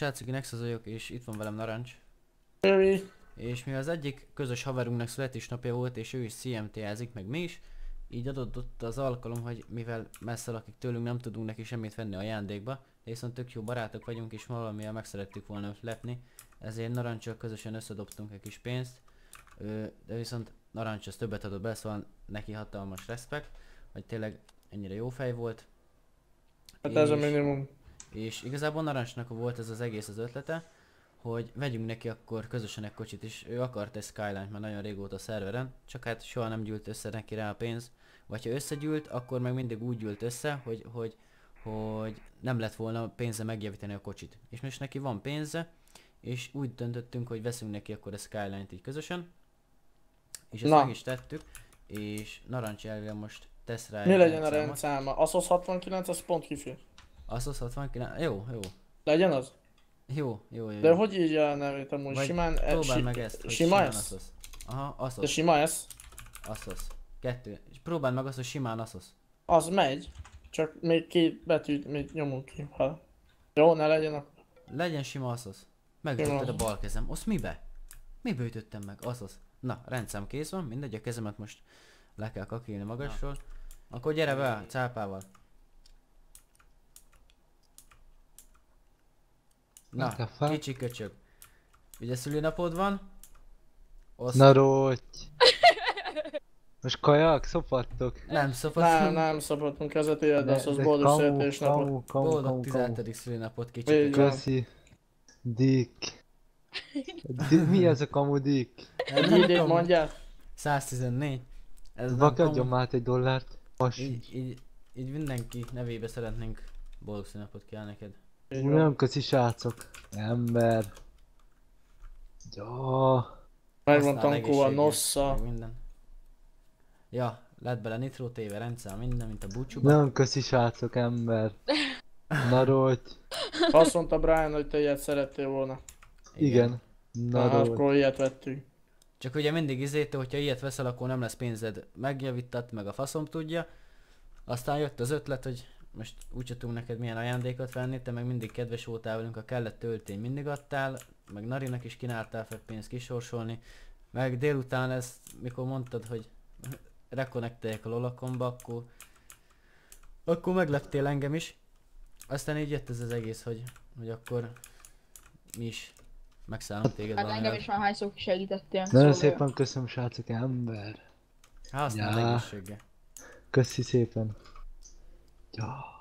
srácok, én Nexus vagyok, és itt van velem Narancs. És mi az egyik közös haverunknak születésnapja volt, és ő is CMT-ezik, meg mi is. Így adott az alkalom, hogy mivel messze lakik tőlünk, nem tudunk neki semmit venni ajándékba. De viszont tök jó barátok vagyunk, és valamivel meg szerettük volna lepni. Ezért Narancsal közösen összedobtunk egy kis pénzt. De viszont Narancs az többet adott be, szóval neki hatalmas respekt, hogy tényleg ennyire jó fej volt. Hát ez a minimum. És igazából Narancsnak volt ez az egész az ötlete, hogy vegyünk neki akkor közösen egy kocsit is. Ő akart egy Skyline-t már nagyon régóta a szerveren, csak hát soha nem gyűlt össze neki rá a pénz. Vagy ha összegyűlt, akkor meg mindig úgy gyűlt össze, hogy nem lett volna pénze megjavítani a kocsit. És most neki van pénze, és úgy döntöttünk, hogy veszünk neki akkor a Skyline-t így közösen. És ezt meg is tettük, és Narancs elvileg most tesz rá. Mi legyen a rendszáma? ASUS 69, az pont kifér. ASUS 69, jó. Legyen az? Jó. De hogy így a nevét amúgy? Vagy simán... Próbáld meg ezt, hogy simán ASUS. Aha, ASUS. De sima ez? ASUS. 2. És próbáld meg azt, hogy simán ASUS. Az megy. Csak még két betűt még nyomunk ki, ha... Jó, ne legyen a... Legyen sima ASUS. Megütötted a bal kezem. Azt mibe? Mibe ütöttem meg? ASUS. Na, rendszám kész van, mindegy, a kezemet most le kell kakilni magasról. Na. Akkor gyere be cápával. Na, kicsi köcsög. Ugye szülinapod van? Osz... Na rógy! Most kajak, szopattok? Nem szopattunk. Nem szopattunk, ez a tiéd, az boldog születésnapot. Boldog 17. szülinapot, kicsi köcsög. Köszi. Dick. Mi ez a kamu dick? Így mondjál. 114. Vakadjon már át $1. Így mindenki nevébe szeretnénk boldog szülinapot kell neked. Nem köszi srácok, ember. Ja. Megvan tankóval, nossza. Ja, lett bele nitro téve, rendszer, minden, mint a búcsúban. Nem köszi srácok, ember. Narogy. Azt mondta Brian, hogy te ilyet szerettél volna. Igen. Narogy. Akkor ilyet vettünk. Csak ugye mindig hogyha ilyet veszel, akkor nem lesz pénzed megjavítat, meg a faszom tudja. Aztán jött az ötlet, hogy most úgy tudunk neked milyen ajándékot venni, te meg mindig kedves voltál velünk, a kellett töltény mindig adtál, meg Narinak is kínáltál fel pénzt kisorsolni, meg délután ezt, mikor mondtad, hogy reconnecteljek a lolakomba, akkor megleptél engem is. Aztán így jött ez az egész, hogy akkor mi is megszállunk téged. Hát engem is már hányszor segítettél. Nagyon szépen köszönöm srácok, ember. Hát aztán egészséggel. Köszi szépen. Ja.